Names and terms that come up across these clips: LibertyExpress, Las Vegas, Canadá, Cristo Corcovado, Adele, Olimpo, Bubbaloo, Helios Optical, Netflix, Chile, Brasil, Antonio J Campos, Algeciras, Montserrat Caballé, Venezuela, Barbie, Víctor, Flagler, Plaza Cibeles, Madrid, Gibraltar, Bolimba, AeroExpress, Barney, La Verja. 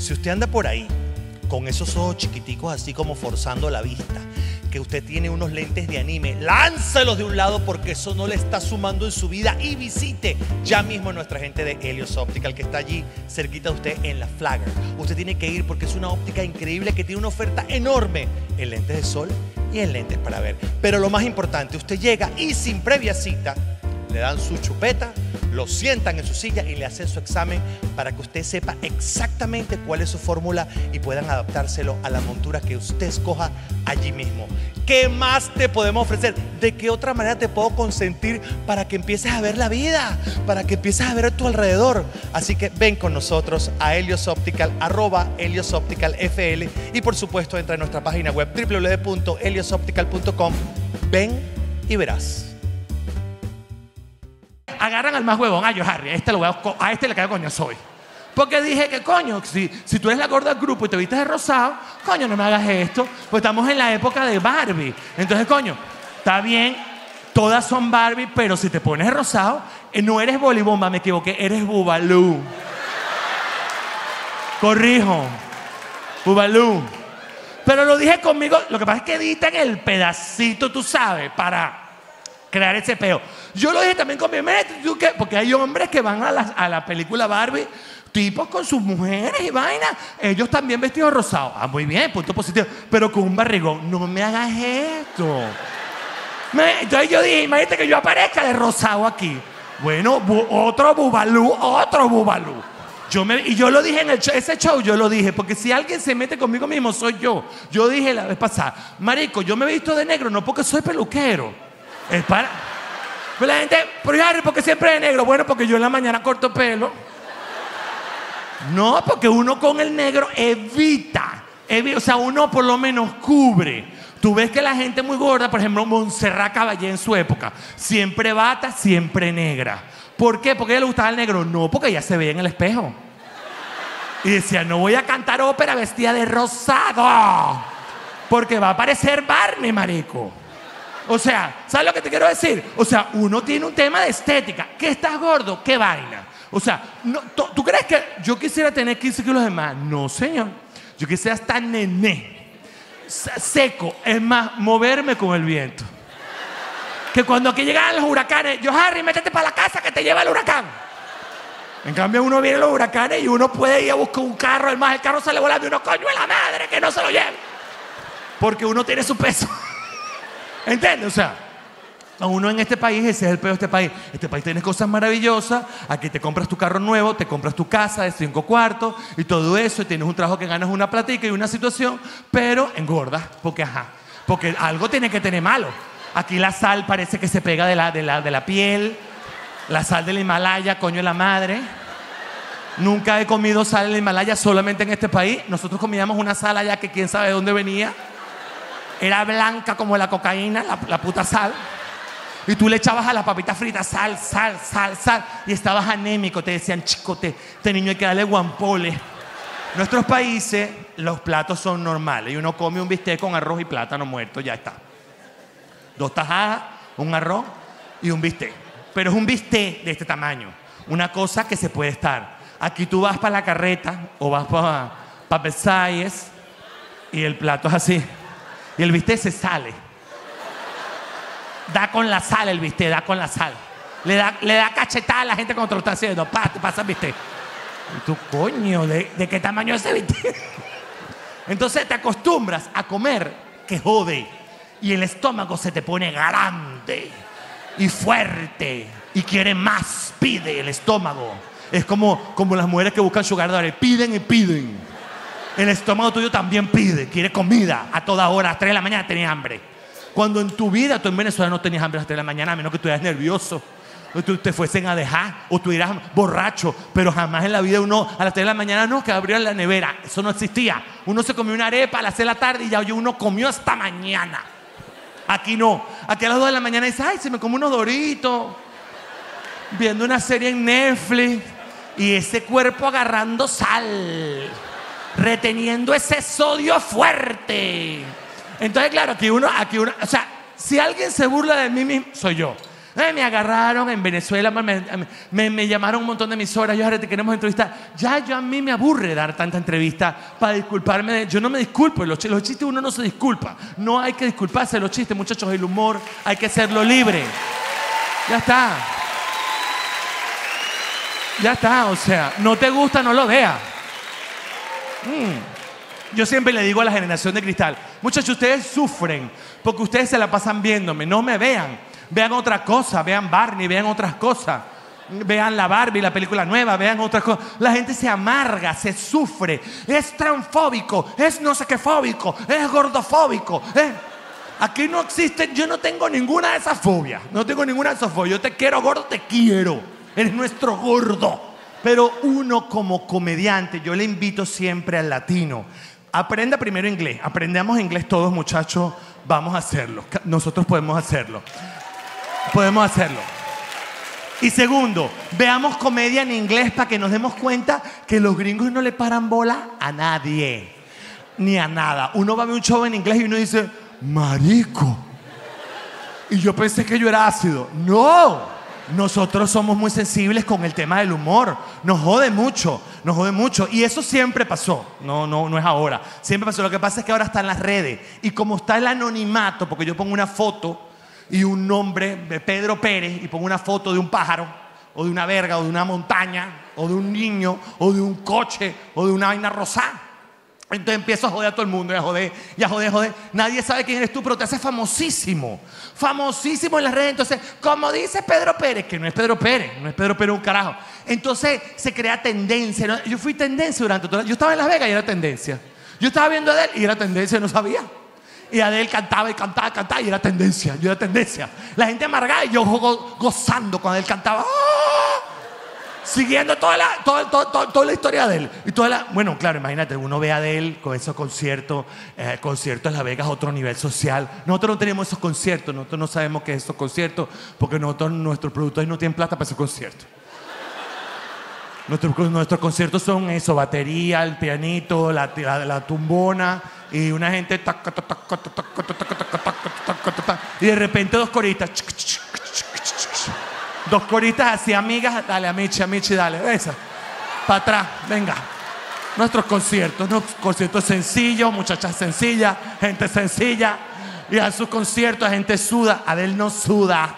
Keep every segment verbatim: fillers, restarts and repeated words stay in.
Si usted anda por ahí con esos ojos chiquiticos así como forzando la vista, que usted tiene unos lentes de anime, láncelos de un lado porque eso no le está sumando en su vida, y visite ya mismo a nuestra gente de Helios Optical que está allí cerquita de usted en la Flagler. Usted tiene que ir porque es una óptica increíble que tiene una oferta enorme en lentes de sol y en lentes para ver. Pero lo más importante, usted llega y sin previa cita le dan su chupeta, lo sientan en su silla y le hacen su examen para que usted sepa exactamente cuál es su fórmula y puedan adaptárselo a la montura que usted escoja allí mismo. ¿Qué más te podemos ofrecer? ¿De qué otra manera te puedo consentir para que empieces a ver la vida? Para que empieces a ver a tu alrededor. Así que ven con nosotros a Helios Optical, arroba Helios Optical F L, y por supuesto entra en nuestra página web w w w punto helios optical punto com. Ven y verás. Agarran al más huevón, a yo, Harry, a este, lo a, a este le cae coño soy. Porque dije que coño, si, si tú eres la gorda del grupo y te vistes de rosado, coño, no me hagas esto, pues estamos en la época de Barbie. Entonces, coño, está bien, todas son Barbie, pero si te pones rosado, eh, no eres bolibomba, me equivoqué, eres bubalú. Corrijo, bubalú. Pero lo dije conmigo, lo que pasa es que editan el pedacito, tú sabes, para crear ese peo. Yo lo dije también con mi mente, porque hay hombres que van a la, a la película Barbie, tipos con sus mujeres y vainas, ellos también vestidos rosados. Ah, muy bien, punto positivo, pero con un barrigón. No me hagas esto. Me, entonces yo dije, imagínate que yo aparezca de rosado aquí. Bueno, bu, otro bubalú, otro bubalú. Yo me, y yo lo dije en el show, ese show yo lo dije, porque si alguien se mete conmigo mismo, soy yo. Yo dije la vez pasada, marico, yo me he visto de negro, no porque soy peluquero. Es para... Pero la gente, pero Harry, ¿por qué siempre de negro? Bueno, porque yo en la mañana corto pelo. No, porque uno con el negro evita, evita, o sea, uno por lo menos cubre. Tú ves que la gente muy gorda, por ejemplo, Montserrat Caballé en su época, siempre bata, siempre negra. ¿Por qué? ¿Porque a ella le gustaba el negro? No, porque ella se veía en el espejo. Y decía, no voy a cantar ópera vestida de rosado, porque va a aparecer Barney, marico. O sea, ¿sabes lo que te quiero decir? O sea, uno tiene un tema de estética. ¿Qué estás gordo? ¿Qué vaina? O sea, no, ¿tú crees que yo quisiera tener quince kilos de más? No, señor. Yo quisiera estar nené, seco. Es más, moverme con el viento. Que cuando aquí llegan los huracanes, yo, Harry, métete para la casa que te lleva el huracán. En cambio, uno viene a los huracanes y uno puede ir a buscar un carro. Además, el carro sale volando y uno, coño, a la madre que no se lo lleve. Porque uno tiene su peso. ¿Entiendes? O sea, uno en este país, ese es el peor de este país. Este país tiene cosas maravillosas. Aquí te compras tu carro nuevo, te compras tu casa de cinco cuartos y todo eso. Y tienes un trabajo que ganas una platica y una situación, pero engordas, porque ajá, porque algo tiene que tener malo. Aquí la sal parece que se pega de la, de la, de la piel, la sal del Himalaya, coño de la madre. Nunca he comido sal del Himalaya, solamente en este país. Nosotros comíamos una sal allá que quién sabe de dónde venía. Era blanca como la cocaína, la, la puta sal. Y tú le echabas a las papitas fritas sal, sal, sal, sal. Y estabas anémico. Te decían, chico, te, este niño hay que darle guampole. Nuestros países, los platos son normales. Y uno come un bistec con arroz y plátano muerto, ya está. Dos tajadas, un arroz y un bistec. Pero es un bistec de este tamaño. Una cosa que se puede estar. Aquí tú vas para la carreta o vas para pa Versalles y el plato es así. Y el bistec se sale. Da con la sal el bistec, da con la sal. Le da, le da cachetada a la gente cuando te lo está haciendo. Pa, te pasa el bistec. Y tú, coño, ¿de, de qué tamaño es ese bistec? Entonces te acostumbras a comer que jode. Y el estómago se te pone grande y fuerte. Y quiere más, pide el estómago. Es como, como las mujeres que buscan sugar daddy. Piden y piden. El estómago tuyo también pide, quiere comida a toda hora, a las tres de la mañana tenías hambre. Cuando en tu vida, tú en Venezuela no tenías hambre a las tres de la mañana, a menos que tú eras nervioso, o tú te fuesen a dejar, o tú eras borracho, pero jamás en la vida uno, a las tres de la mañana no, que abrieron la nevera, eso no existía. Uno se comió una arepa a las seis de la tarde y ya oye, uno comió hasta mañana. Aquí no, aquí a las dos de la mañana dices, ay, se me come unos doritos, viendo una serie en Netflix, y ese cuerpo agarrando sal. Reteniendo ese sodio fuerte. Entonces, claro, aquí uno, aquí uno, o sea, si alguien se burla de mí mismo, soy yo. Eh, me agarraron en Venezuela, me, me, me llamaron un montón de emisoras, yo ahora te queremos entrevistar. Ya, yo a mí me aburre dar tanta entrevista para disculparme. De, yo no me disculpo, los, los chistes uno no se disculpa. No hay que disculparse de los chistes, muchachos, el humor hay que hacerlo libre. Ya está. Ya está, o sea, no te gusta, no lo veas. Mm. Yo siempre le digo a la generación de cristal, muchachos, ustedes sufren porque ustedes se la pasan viéndome, no me vean. Vean otra cosa, vean Barney, vean otras cosas. Vean la Barbie, la película nueva, vean otras cosas. La gente se amarga, se sufre. Es transfóbico, es no sé qué fóbico, es gordofóbico. Es... Aquí no existe, yo no tengo ninguna de esas fobias. No tengo ninguna de esas fobias. Yo te quiero, gordo, te quiero. Eres nuestro gordo. Pero uno como comediante, yo le invito siempre al latino. Aprenda primero inglés. Aprendamos inglés todos, muchachos. Vamos a hacerlo. Nosotros podemos hacerlo. Podemos hacerlo. Y segundo, veamos comedia en inglés para que nos demos cuenta que los gringos no le paran bola a nadie. Ni a nada. Uno va a ver un show en inglés y uno dice, marico. Y yo pensé que yo era ácido. ¡No! Nosotros somos muy sensibles con el tema del humor. Nos jode mucho, nos jode mucho. Y eso siempre pasó. No, no, no es ahora. Siempre pasó. Lo que pasa es que ahora están las redes. Y como está el anonimato, porque yo pongo una foto y un nombre de Pedro Pérez y pongo una foto de un pájaro, o de una verga, o de una montaña, o de un niño, o de un coche, o de una vaina rosada. Entonces empiezo a joder a todo el mundo, ya joder, ya joder, joder. Nadie sabe quién eres tú, pero te haces famosísimo. Famosísimo en las redes. Entonces, como dice Pedro Pérez, que no es Pedro Pérez, no es Pedro Pérez un carajo. Entonces se crea tendencia. Yo fui tendencia durante toda la... Yo estaba en Las Vegas y era tendencia. Yo estaba viendo a Adele y era tendencia, no sabía. Y Adele cantaba y cantaba, cantaba y era tendencia, yo era tendencia. La gente amargada y yo go gozando cuando Adele cantaba. ¡Oh! Siguiendo toda la, toda, toda, toda, toda la historia de él. Y toda la, bueno, claro, imagínate, uno ve a él con esos conciertos, eh, conciertos en Las Vegas, otro nivel social. Nosotros no tenemos esos conciertos, nosotros no sabemos qué es esos conciertos, porque nosotros, nuestros productores no tienen plata para esos conciertos. Nuestros, nuestros conciertos son eso, batería, el pianito, la, la, la tumbona y una gente... Y de repente dos coristas... Dos coristas así, amigas, dale, amiche, amiche, dale, esa, para atrás, venga. Nuestros conciertos, nuestros conciertos sencillos, muchachas sencillas, gente sencilla. Y a sus conciertos, gente suda. Adele no suda,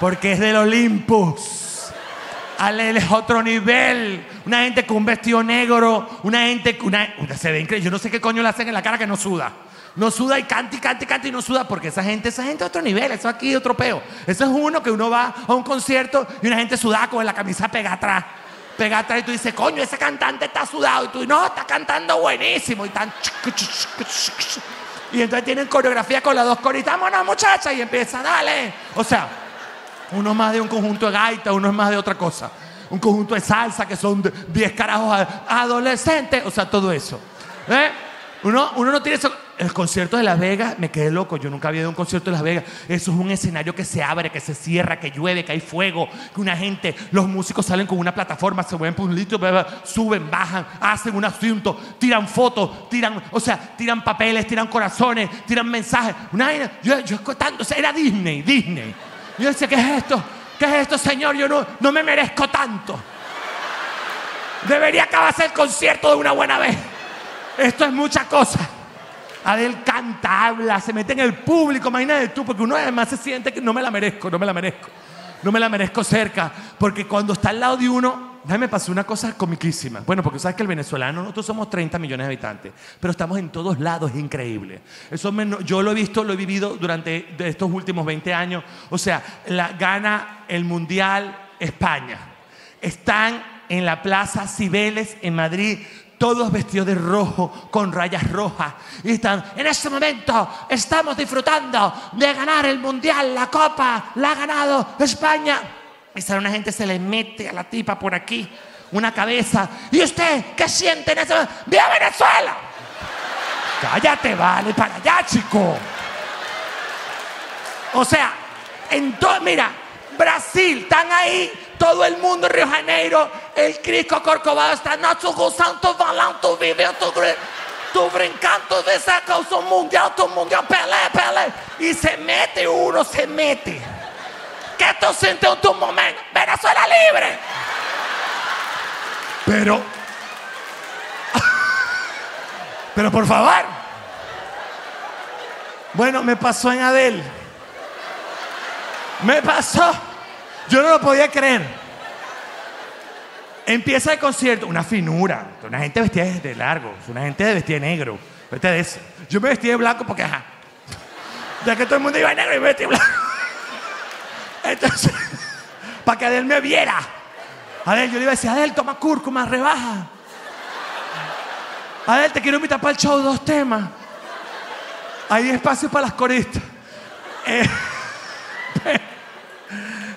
porque es del Olympus. Adele es otro nivel. Una gente con un vestido negro, una gente, una, se ve increíble. Yo no sé qué coño le hacen en la cara que no suda. No suda y canta y canta y canta y no suda porque esa gente, esa gente es otro nivel, eso aquí es otro peo. Eso es uno que uno va a un concierto y una gente sudada con la camisa pegada atrás. Pegada atrás y tú dices, coño, ese cantante está sudado. Y tú, no, está cantando buenísimo. Y tan... Y entonces tienen coreografía con las dos coristas. ¡Vámonos, muchacha! Y empieza, dale. O sea, uno es más de un conjunto de gaita, uno es más de otra cosa. Un conjunto de salsa que son diez carajos adolescentes. O sea, todo eso. ¿Eh? Uno, uno no tiene eso. El concierto de Las Vegas, me quedé loco. Yo nunca había ido a un concierto de Las Vegas. Eso es un escenario que se abre, que se cierra, que llueve, que hay fuego, que una gente, los músicos salen con una plataforma, se mueven por un litro, suben, bajan, hacen un asunto, tiran fotos, tiran, o sea, tiran papeles, tiran corazones, tiran mensajes. Una, yo, yo escuchando, o sea, era Disney, Disney. Yo decía, ¿qué es esto? ¿Qué es esto, señor? Yo no, no me merezco tanto. Debería acabarse el concierto de una buena vez. Esto es mucha cosa. Adele canta, habla, se mete en el público, imagínate tú, porque uno además se siente que no me la merezco, no me la merezco, no me la merezco cerca, porque cuando está al lado de uno, a mí me pasó una cosa comiquísima. Bueno, porque sabes que el venezolano, nosotros somos treinta millones de habitantes, pero estamos en todos lados, es increíble. Eso me, yo lo he visto, lo he vivido durante estos últimos veinte años, o sea, la, gana el Mundial España. Están en la Plaza Cibeles en Madrid, todos vestidos de rojo, con rayas rojas. Y están, en este momento estamos disfrutando de ganar el Mundial, la Copa, la ha ganado España. Y sale una gente, se le mete a la tipa por aquí, una cabeza. ¿Y usted qué siente en ese momento? ¡Viva Venezuela! ¡Cállate, vale, para allá, chico! O sea, en todo, mira, Brasil, están ahí, todo el mundo en Río de Janeiro, el Cristo Corcovado está, nosotros gozando, bailando, viviendo, tu brincando, de esa causa mundial, tu mundial, pelea, pelea. Y se mete uno, se mete. que tu sientes en tu momento, Venezuela libre. Pero, pero por favor. Bueno, me pasó en Adele. Me pasó. Yo no lo podía creer. Empieza el concierto, una finura, una gente vestida de largo, una gente vestida de negro. Vete de eso. Yo me vestí de blanco porque, ajá. Ya que todo el mundo iba de negro y me vestí de blanco. Entonces, para que Adele me viera. Adele, yo le iba a decir, Adele, toma cúrcuma, rebaja. Adele, te quiero invitar para el show, dos temas. Hay espacio para las coristas. Eh,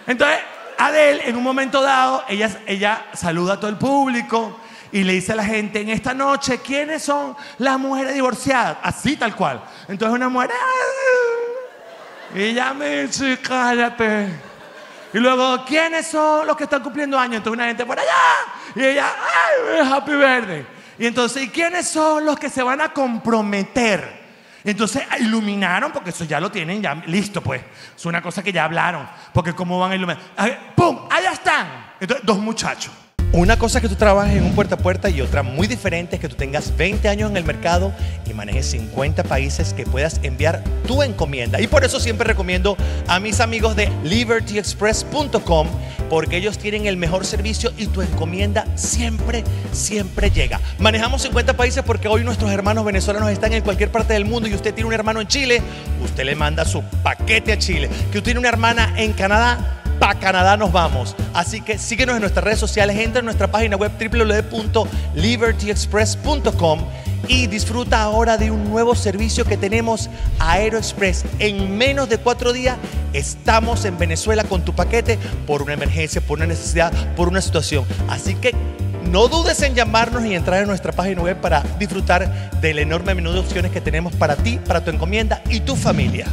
Entonces, Adele, en un momento dado, ella, ella saluda a todo el público y le dice a la gente, en esta noche, ¿quiénes son las mujeres divorciadas? Así, tal cual. Entonces una mujer... Y ya me dice, cállate. Y luego, ¿quiénes son los que están cumpliendo años? Entonces una gente por allá. Y ella, ¡ay, happy birthday! Y entonces, ¿y quiénes son los que se van a comprometer? Entonces iluminaron, porque eso ya lo tienen ya listo, pues. Es una cosa que ya hablaron, porque cómo van a iluminar. A ver, ¡pum! ¡Allá están! Entonces, dos muchachos. Una cosa es que tú trabajes en un puerta a puerta y otra muy diferente es que tú tengas veinte años en el mercado y manejes cincuenta países que puedas enviar tu encomienda. Y por eso siempre recomiendo a mis amigos de Liberty Express punto com, porque ellos tienen el mejor servicio y tu encomienda siempre, siempre llega. Manejamos cincuenta países porque hoy nuestros hermanos venezolanos están en cualquier parte del mundo y usted tiene un hermano en Chile, usted le manda su paquete a Chile. Que usted tiene una hermana en Canadá, para Canadá nos vamos. Así que síguenos en nuestras redes sociales, entra en nuestra página web w w w punto liberty express punto com y disfruta ahora de un nuevo servicio que tenemos, AeroExpress. En menos de cuatro días estamos en Venezuela con tu paquete por una emergencia, por una necesidad, por una situación. Así que no dudes en llamarnos y entrar en nuestra página web para disfrutar del enorme menú de opciones que tenemos para ti, para tu encomienda y tu familia.